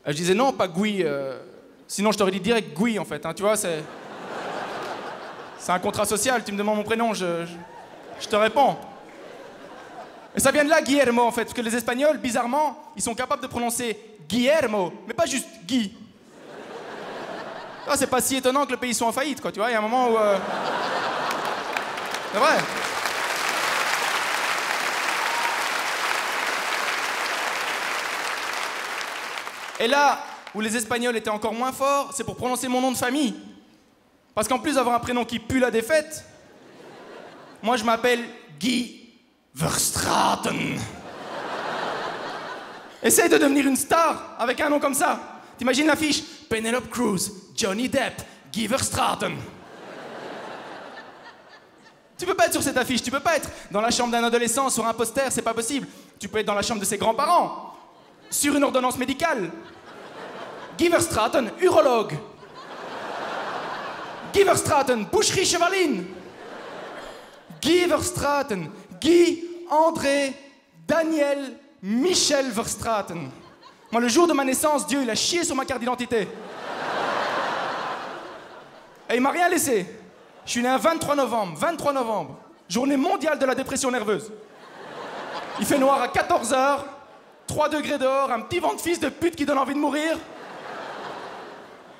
Je disais « Non, pas Guy. Sinon, je t'aurais dit direct Guy, en fait. Hein, tu vois, c'est un contrat social. Tu me demandes mon prénom, je te réponds. » Mais ça vient de là, Guillermo, en fait, parce que les Espagnols, bizarrement, ils sont capables de prononcer Guillermo, mais pas juste Guy. Ah, c'est pas si étonnant que le pays soit en faillite, quoi, tu vois, il y a un moment où... C'est vrai. Et là où les Espagnols étaient encore moins forts, c'est pour prononcer mon nom de famille. Parce qu'en plus d'avoir un prénom qui pue la défaite, moi je m'appelle Guy Verstraten. Essaye de devenir une star avec un nom comme ça. T'imagines l'affiche Penelope Cruz, Johnny Depp, Guy Verstraten. Tu peux pas être sur cette affiche, tu peux pas être dans la chambre d'un adolescent, sur un poster, c'est pas possible. Tu peux être dans la chambre de ses grands-parents, sur une ordonnance médicale. Guy Verstraten, urologue. Guy Verstraten, boucherie chevaline. Guy Verstraten, Guy, André, Daniel, Michel Verstraten. Moi, le jour de ma naissance, Dieu, il a chié sur ma carte d'identité. Et il m'a rien laissé. Je suis né un 23 novembre, journée mondiale de la dépression nerveuse. Il fait noir à 14 h, 3 degrés dehors, un petit vent de fils de pute qui donne envie de mourir.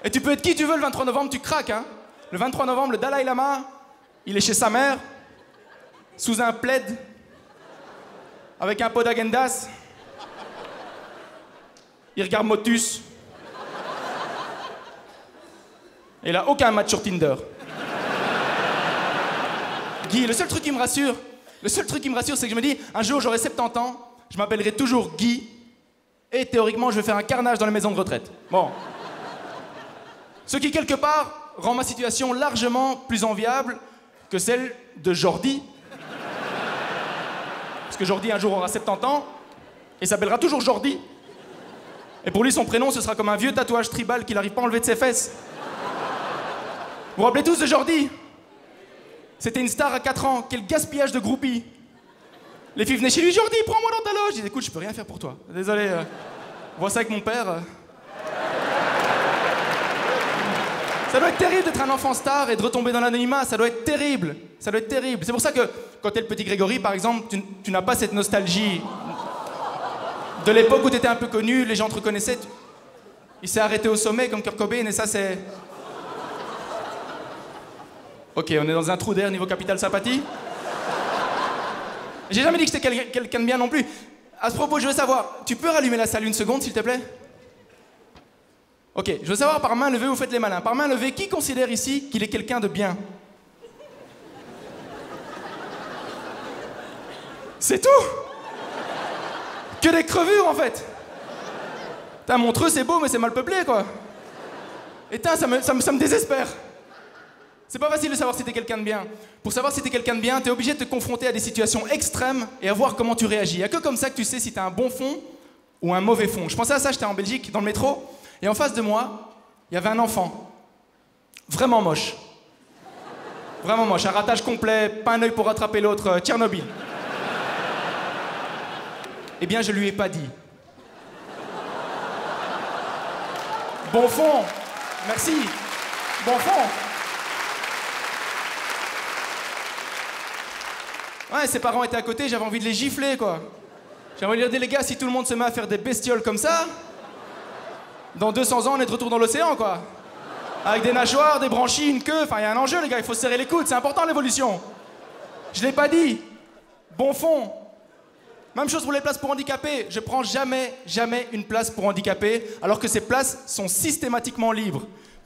Et tu peux être qui tu veux le 23 novembre, tu craques, hein. Le 23 novembre, le Dalai Lama, il est chez sa mère, sous un plaid, avec un pot d'agendas. Il regarde Motus. Et il a aucun match sur Tinder. Guy, le seul truc qui me rassure, c'est que je me dis, un jour j'aurai 70 ans, je m'appellerai toujours Guy, et théoriquement je vais faire un carnage dans les maisons de retraite. Bon. Ce qui, quelque part, rend ma situation largement plus enviable que celle de Jordi. Parce que Jordi, un jour, aura 70 ans, et s'appellera toujours Jordi. Et pour lui, son prénom, ce sera comme un vieux tatouage tribal qu'il n'arrive pas à enlever de ses fesses. Vous vous rappelez tous de Jordi ? C'était une star à 4 ans, quel gaspillage de groupies. Les filles venaient chez lui, Jordi, prends-moi dans ta loge. Je disais, écoute, je peux rien faire pour toi. Désolé, vois ça avec mon père. Ça doit être terrible d'être un enfant star et de retomber dans l'anonymat, ça doit être terrible. Ça doit être terrible. C'est pour ça que quand t'es le petit Grégory, par exemple, tu n'as pas cette nostalgie de l'époque où t'étais un peu connu, les gens te reconnaissaient. Il s'est arrêté au sommet comme Kurt Cobain et ça c'est... Ok, on est dans un trou d'air niveau capital sympathie. J'ai jamais dit que j'étais quelqu'un de bien non plus. À ce propos, je veux savoir, tu peux rallumer la salle une seconde, s'il te plaît? Ok, je veux savoir, par main levée, vous faites les malins. Par main levée, qui considère ici qu'il est quelqu'un de bien? C'est tout? Que des crevures, en fait. Putain, Montreux, c'est beau, mais c'est mal peuplé, quoi. Et tain, ça me désespère. C'est pas facile de savoir si t'es quelqu'un de bien. Pour savoir si t'es quelqu'un de bien, t'es obligé de te confronter à des situations extrêmes et à voir comment tu réagis. Y a que comme ça que tu sais si t'as un bon fond ou un mauvais fond. Je pensais à ça, j'étais en Belgique, dans le métro, et en face de moi, il y avait un enfant. Vraiment moche. Vraiment moche, un ratage complet, pas un œil pour rattraper l'autre, Tchernobyl. Eh bien, je lui ai pas dit. Bon fond, merci. Bon fond. Ouais, ses parents étaient à côté, j'avais envie de les gifler, quoi. J'avais envie de dire, les gars, si tout le monde se met à faire des bestioles comme ça, dans 200 ans, on est de retour dans l'océan, quoi. Avec des nageoires, des branchies, une queue, enfin, il y a un enjeu, les gars, il faut se serrer les coudes, c'est important, l'évolution. Je l'ai pas dit. Bon fond. Même chose pour les places pour handicapés. Je prends jamais une place pour handicapés, alors que ces places sont systématiquement libres.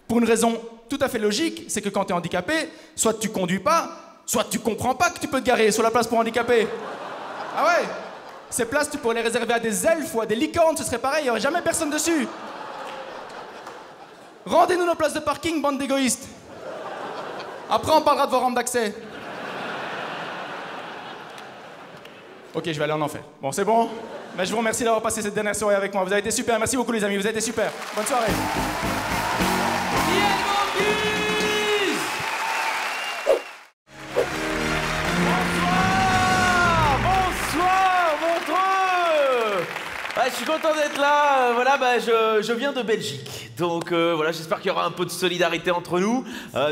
Pour une raison tout à fait logique, c'est que quand t'es handicapé, soit tu conduis pas, soit tu comprends pas que tu peux te garer sur la place pour handicapés. Ah ouais? Ces places, tu pourrais les réserver à des elfes ou à des licornes, ce serait pareil, il n'y aurait jamais personne dessus. Rendez-nous nos places de parking, bande d'égoïstes. Après, on parlera de vos rampes d'accès. Ok, je vais aller en enfer. Bon, c'est bon. Mais je vous remercie d'avoir passé cette dernière soirée avec moi. Vous avez été super. Merci beaucoup, les amis. Vous avez été super. Bonne soirée. Ah, je suis content d'être là, voilà, bah, je viens de Belgique, donc voilà, j'espère qu'il y aura un peu de solidarité entre nous.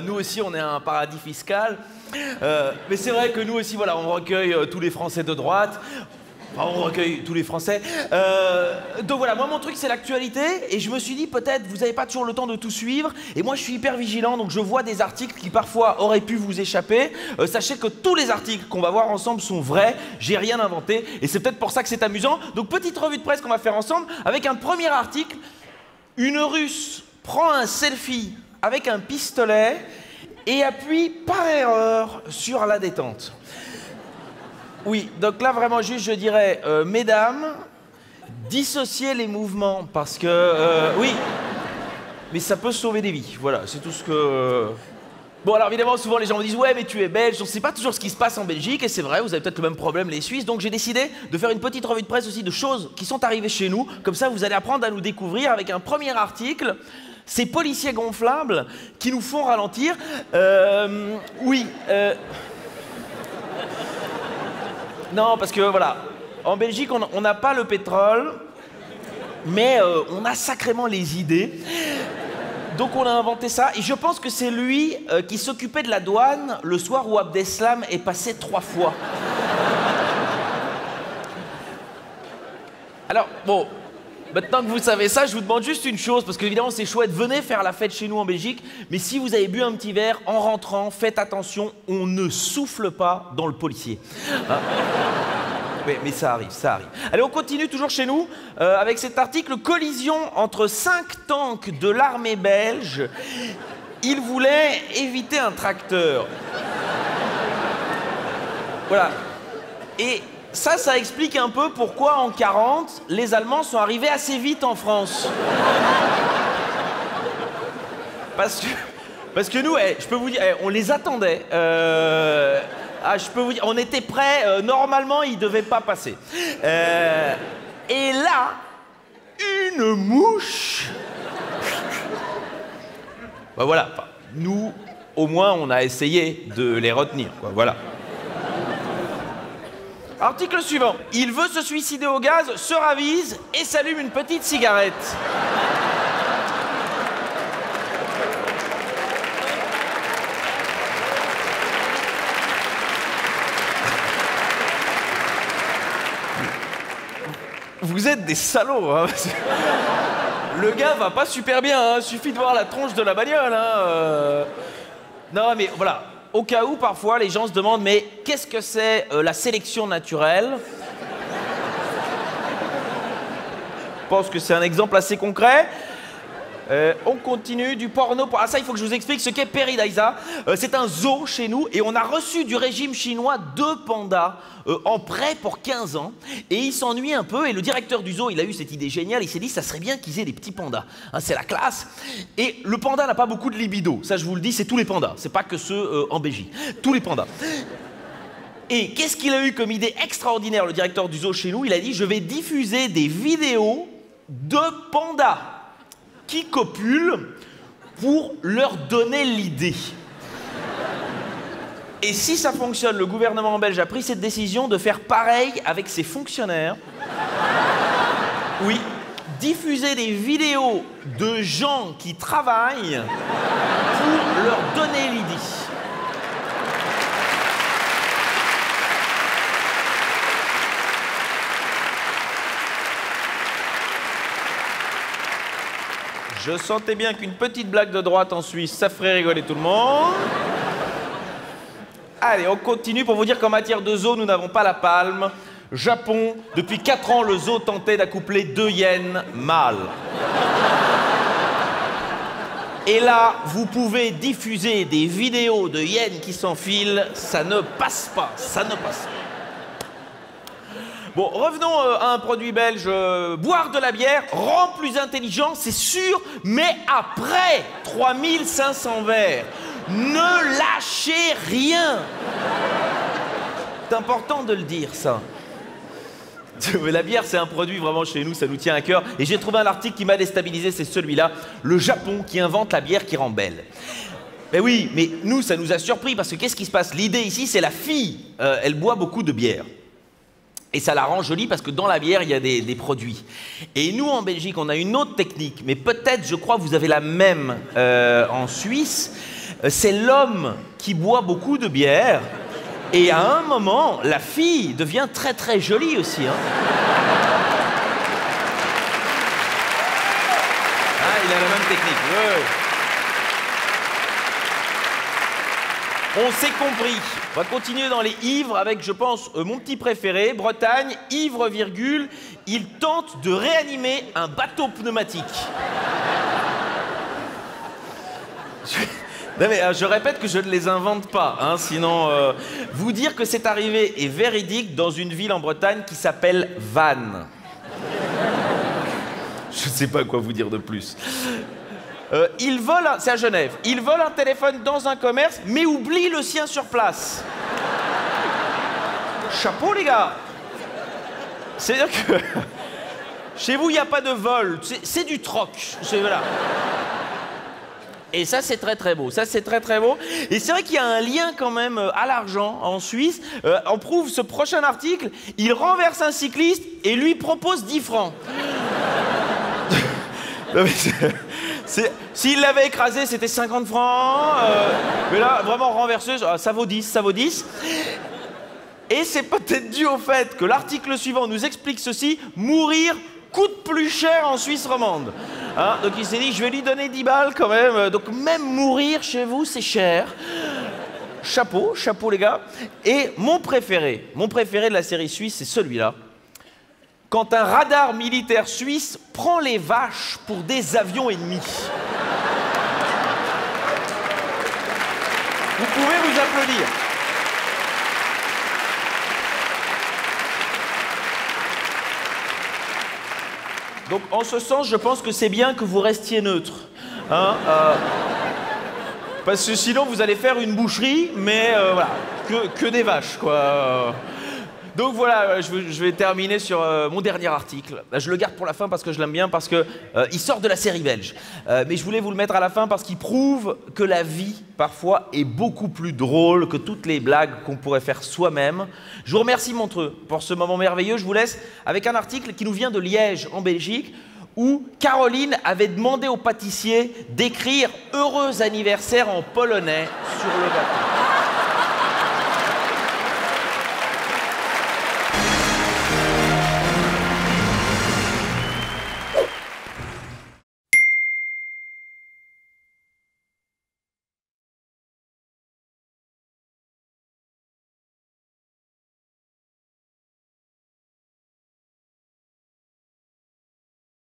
Nous aussi, on est un paradis fiscal, mais c'est vrai que nous aussi, voilà, on recueille tous les Français de droite. Enfin, on recueille tous les Français. Donc voilà, moi mon truc c'est l'actualité et je me suis dit peut-être vous n'avez pas toujours le temps de tout suivre et moi je suis hyper vigilant donc je vois des articles qui parfois auraient pu vous échapper. Sachez que tous les articles qu'on va voir ensemble sont vrais, j'ai rien inventé et c'est peut-être pour ça que c'est amusant. Donc petite revue de presse qu'on va faire ensemble avec un premier article. Une Russe prend un selfie avec un pistolet et appuie par erreur sur la détente. Oui, donc là vraiment juste je dirais, mesdames, dissociez les mouvements parce que, oui, mais ça peut sauver des vies, voilà, c'est tout ce que... Bon alors évidemment souvent les gens me disent ouais mais tu es belge, on ne sait pas toujours ce qui se passe en Belgique et c'est vrai vous avez peut-être le même problème les Suisses donc j'ai décidé de faire une petite revue de presse aussi de choses qui sont arrivées chez nous comme ça vous allez apprendre à nous découvrir avec un premier article, ces policiers gonflables qui nous font ralentir, oui, non parce que voilà, en Belgique on n'a pas le pétrole mais on a sacrément les idées. Donc on a inventé ça, et je pense que c'est lui qui s'occupait de la douane le soir où Abdeslam est passé 3 fois. Alors, bon, maintenant que vous savez ça, je vous demande juste une chose, parce qu'évidemment c'est chouette, venez faire la fête chez nous en Belgique, mais si vous avez bu un petit verre, en rentrant, faites attention, on ne souffle pas dans le policier. Hein? Mais ça arrive, ça arrive. Allez, on continue toujours chez nous avec cet article « Collision entre 5 tanks de l'armée belge. Ils voulaient éviter un tracteur. » Voilà. Et ça, ça explique un peu pourquoi, en 40, les Allemands sont arrivés assez vite en France. Parce que nous, je peux vous dire, on les attendait. Ah, je peux vous dire, on était prêts, normalement, il ne devait pas passer. Et là, une mouche... Ben voilà, enfin, nous, au moins, on a essayé de les retenir, quoi, voilà. Article suivant. Il veut se suicider au gaz, se ravise et s'allume une petite cigarette. Vous êtes des salauds, hein. Le gars va pas super bien, hein. Suffit de voir la tronche de la bagnole, hein. Non, mais voilà, au cas où, parfois, les gens se demandent, mais qu'est-ce que c'est la sélection naturelle? Je pense que c'est un exemple assez concret. On continue du porno. Ah ça, il faut que je vous explique ce qu'est Peridaisa. C'est un zoo chez nous et on a reçu du régime chinois 2 pandas en prêt pour 15 ans. Et ils s'ennuient un peu et le directeur du zoo, il a eu cette idée géniale. Il s'est dit, ça serait bien qu'ils aient des petits pandas. Hein, c'est la classe. Et le panda n'a pas beaucoup de libido. Ça, je vous le dis, c'est tous les pandas. C'est pas que ceux en Belgique. Tous les pandas. Et qu'est-ce qu'il a eu comme idée extraordinaire, le directeur du zoo chez nous? Il a dit, je vais diffuser des vidéos de pandas qui copulent pour leur donner l'idée. Et si ça fonctionne, le gouvernement belge a pris cette décision de faire pareil avec ses fonctionnaires. Oui, diffuser des vidéos de gens qui travaillent pour leur donner l'idée. Je sentais bien qu'une petite blague de droite en Suisse, ça ferait rigoler tout le monde. Allez, on continue pour vous dire qu'en matière de zoo, nous n'avons pas la palme. Japon, depuis 4 ans, le zoo tentait d'accoupler 2 hyènes mâles. Et là, vous pouvez diffuser des vidéos de hyènes qui s'enfilent, ça ne passe pas, ça ne passe pas. Bon, revenons à un produit belge, boire de la bière rend plus intelligent, c'est sûr, mais après 3500 verres, ne lâchez rien. C'est important de le dire, ça. La bière, c'est un produit vraiment chez nous, ça nous tient à cœur. Et j'ai trouvé un article qui m'a déstabilisé, c'est celui-là, le Japon qui invente la bière qui rend belle. Ben oui, mais nous, ça nous a surpris, parce que qu'est-ce qui se passe? L'idée ici, c'est la fille, elle boit beaucoup de bière. Et ça la rend jolie parce que dans la bière, il y a des produits. Et nous, en Belgique, on a une autre technique, mais peut-être, je crois, vous avez la même en Suisse. C'est l'homme qui boit beaucoup de bière Et à un moment, la fille devient très très jolie aussi. Hein. Ah, il a la même technique. Ouais. On s'est compris. On va continuer dans les ivres avec, je pense, mon petit préféré, Bretagne, ivre virgule. Il tente de réanimer un bateau pneumatique. Non mais, je répète que je ne les invente pas, hein, sinon... vous dire que c'est arrivé est véridique dans une ville en Bretagne qui s'appelle Vannes. Je ne sais pas quoi vous dire de plus. Il vole... C'est à Genève. Il vole un téléphone dans un commerce, mais oublie le sien sur place. Chapeau, les gars. C'est-à-dire que... Chez vous, il n'y a pas de vol. C'est du troc. Voilà. Et ça, c'est très très beau. Ça, c'est très très beau. Et c'est vrai qu'il y a un lien quand même à l'argent en Suisse. On prouve ce prochain article. Il renverse un cycliste et lui propose 10 francs. S'il l'avait écrasé, c'était 50 francs. Mais là, vraiment renverseuse, ça vaut 10, ça vaut 10. Et c'est peut-être dû au fait que l'article suivant nous explique ceci. Mourir coûte plus cher en Suisse romande. Hein, donc il s'est dit, je vais lui donner 10 balles quand même. Donc même mourir chez vous, c'est cher. Chapeau, chapeau les gars. Et mon préféré de la série suisse, c'est celui-là. Quand un radar militaire suisse prend les vaches pour des avions ennemis. Vous pouvez vous applaudir. Donc, en ce sens, je pense que c'est bien que vous restiez neutre. Hein, parce que sinon, vous allez faire une boucherie, mais voilà, que des vaches, quoi. Donc voilà, je vais terminer sur mon dernier article. Je le garde pour la fin parce que je l'aime bien, parce qu'il sort de la série belge. Mais je voulais vous le mettre à la fin parce qu'il prouve que la vie, parfois, est beaucoup plus drôle que toutes les blagues qu'on pourrait faire soi-même. Je vous remercie, Montreux, pour ce moment merveilleux. Je vous laisse avec un article qui nous vient de Liège, en Belgique, où Caroline avait demandé au pâtissier d'écrire « Heureux anniversaire » en polonais sur le gâteau.